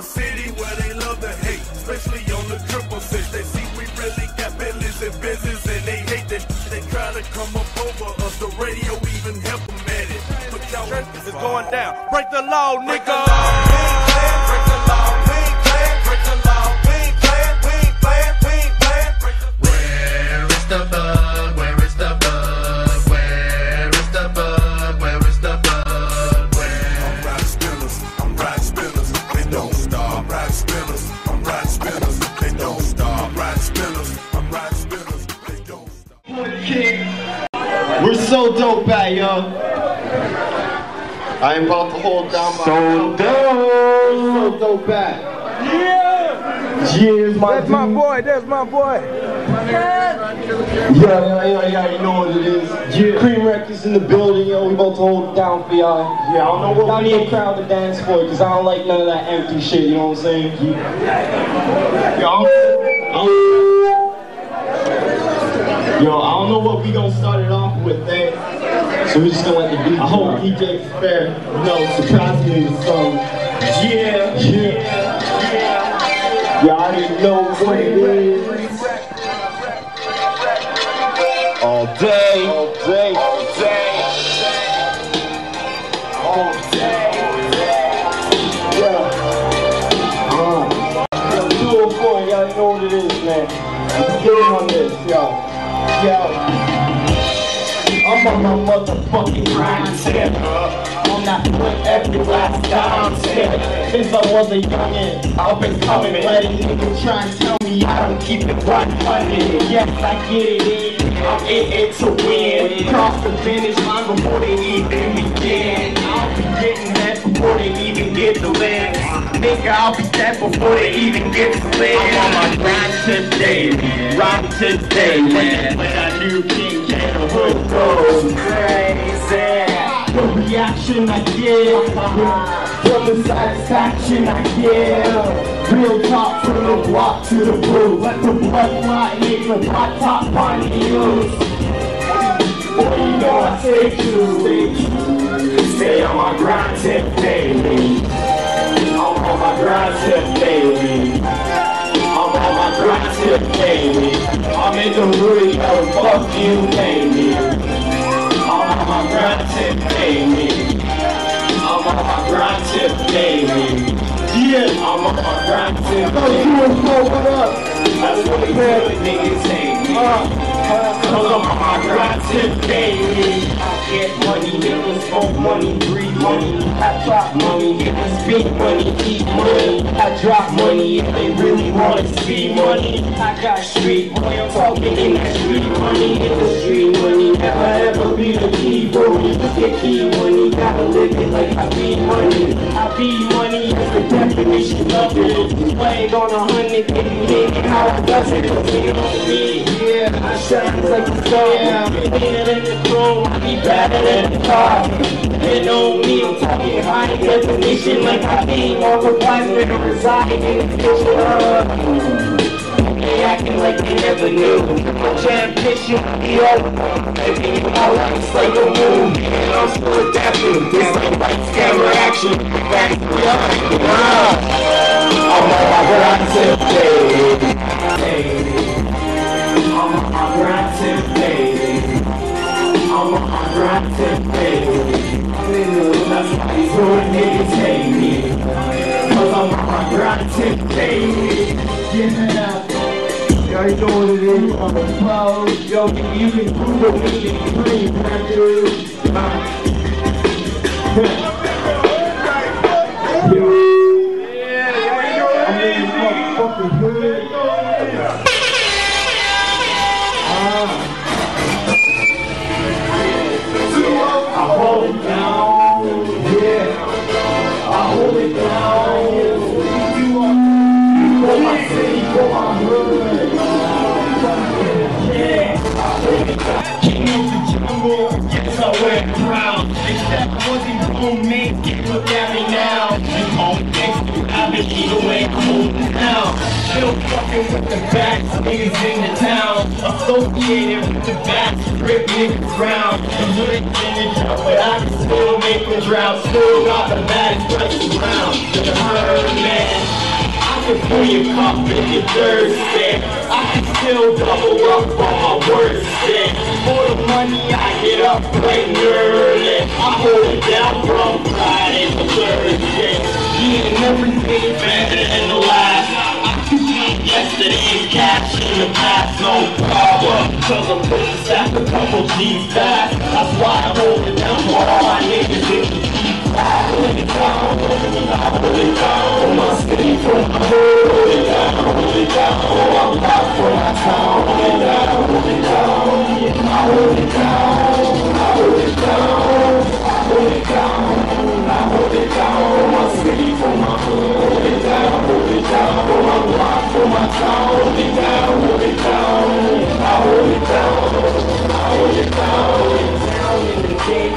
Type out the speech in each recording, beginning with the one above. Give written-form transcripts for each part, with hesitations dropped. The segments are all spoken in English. a city where they love to hate, especially on the 666. They see we really got Bentleys and Benzes and they hate that. They try to come up over us, the radio even help them at it. But y'all, this is going down. Break the law, nigga. Break the law. Break the law. We're so dope out, y'all. I am about to hold down my so dope. We're so dope out. Yeah. Cheers, my that's dude. My boy. That's my boy. Yeah, yeah, you know what it is. Yeah. Cream Records in the building, yo. We about to hold it down for y'all. Yeah, I don't know what we need a crowd to dance for, cause I don't like none of that empty shit. You know what I'm saying? Yeah. Yo, I don't know what we gonna start it off with there. So we just gonna let the beat. I hope DJ Despair, you know, surprised me with the song. Yeah, yeah, yeah. Y'all didn't know what it is. All day, all day, all day, all day. Yeah. Yo, 204, y'all know what it is, man. Let's get in on this, y'all. Yo, I'm on my motherfucking grind. I'm not with every last time. Since I was a youngin', I've been coming. Let a nigga try and tell me I don't keep it 100. Yes, I get it in. I'm in it to win. Cross the finish line before they even begin. I'll be getting that before they even get the lens. Nigga, I'll be dead before they even get to live. I'm on my grind today, rock today, man. When I knew King K, the hood goes crazy. The reaction I get, from the satisfaction I get. Real talk from the block to the blue. Let the blood fly, nigga, hot top on heels. Boy, you know I stay true. Stay on my grind today. I'm on my grind tip, baby. I'm on my grind tip, baby. I'm in the hood, yo, fuck you, baby. I'm on my grind tip, baby. I'm on my grind tip, baby. Yeah, I'm on my grind tip, baby. That's what we really niggas hate me. Cause I'm on my grind tip, baby. I get money, niggas owe money, breathe money. I drop money, niggas speak money, eat money. I drop money if they really wanna see money. I got street money, I'm talking in that street money. In the street money, never ever be the key roadie. Get key money, gotta live it like I be money. I be money is the definition of it. Playing on 100, baby, nigga, how I does it? Nigga on me, yeah, I shine like a star. Better than the throne, I be better than the car. They know me, I'm talking high definition like I ain't all the wise nigga residing in the future. They acting like they never knew. My championship will be over. Baby, my life's like a movie, and I'm still adapting. This ain't like camera action. Back to reality. I'm on my grind today, baby. I'm on my grind today, baby. I'm on my grind today, baby. That's why these hood niggas hate me. Cause I'm on my grind today. Yeah. Yo, you know what it is. I'm a pro. Yo, you can prove with me if you dream, man, dude. Yeah, I'm in this motherfucking hood. I hold it down, yeah, I hold it down. For my city, for my hood, yeah, I hold it down. King of the jungle, yes, I wear the crown. Except I wasn't grown, man, get look at me now. And all the things that I Mickey, you ain't cool now. Still fucking with the bats, niggas in the town. Associated with the bats, rip niggas round. I'm living in the town, but I can still make them drown. Still got the bats, right around. You heard, man. I can pull your cup in your third stick. I can still double up on my worst stick. For the money, I get up right early. I hold it down from Friday to Thursday. And everything better than the last. I could take yesterday's cash in the past. No power, cause I'm putting stack a couple G's back. That's why I hold it down for all my niggas in the deep back. I hold it down for my city, for my hood. Hold it down, hold it down. I'm back for my town. Hold it down, hold it down. I hold it down, I hold it down, I hold it down, I hold it down. For my hood, hold it down, for my block, for my town, hold it down, I hold it down, I hold it down. Down in the day,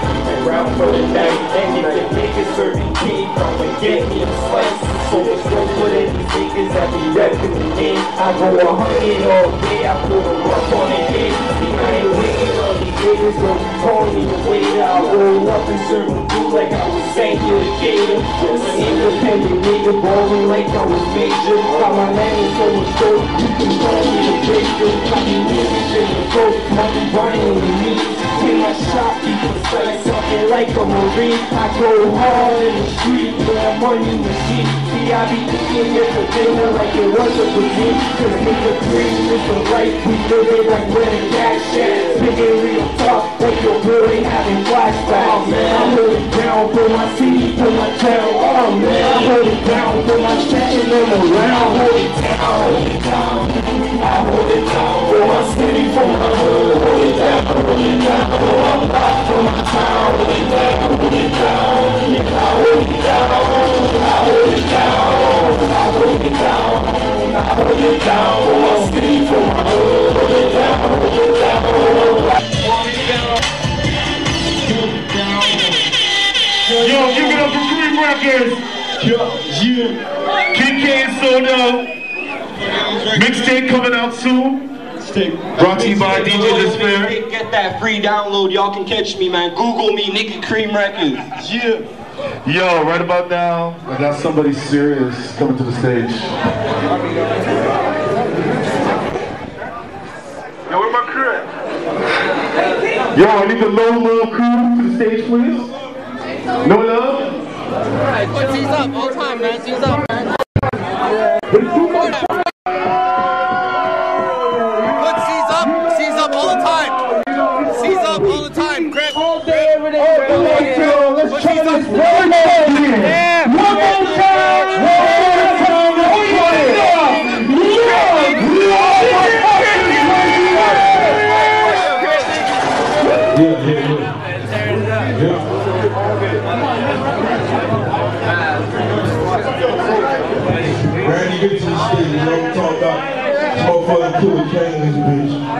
around for the night, and if the niggas serving tea, I'ma get me a slice. So it's no good in these niggas that be repping the game. I go 100 all day, I put a rough on the head. See, I ain't waiting on these niggas, don't be calling me the waiter. I roll up and serve them food like I was Sanguinator. Independent nigga ballin' like I was major. Got my money so much dope, you can call me the baker. I be living in the coat, I be buying the meat. Take my shot, people start talking like a marine. I go hard in the street, but I'm money machine. See, I be eating it for dinner like it was a cuisine. Cause nigga dream is the right, we living like we're in that shit. Nigga real tough, like you're really having flashbacks. Oh man, I'm really down for my city, for my town. Oh, I hold it down for my setting on the round. Hold it down, hold it down. I hold it down for my city, for my hood. Hold it down, hold it down. Oh, I'm back for my town. Hold it down, hold it down. I hold it down, I hold it down. I hold it down, I hold it down for my city, for my hood. Hold it down, hold it down. Hold it down, hold it down. Yo, give it up for Cream Records. Yo, yeah. KK and Soda. Mixtape coming out soon. Brought to you by DJ Despair. Get that free download. Y'all can catch me, man. Google me, Nicky Cream Records. Yeah. Yo, right about now, I got somebody serious coming to the stage. Yo, where my crew? Yo, I need the low crew to the stage, please. No love? Alright, put these up all time, man. These up, man. Get to the stage, you know, talk about all fucking cool cans, bitch.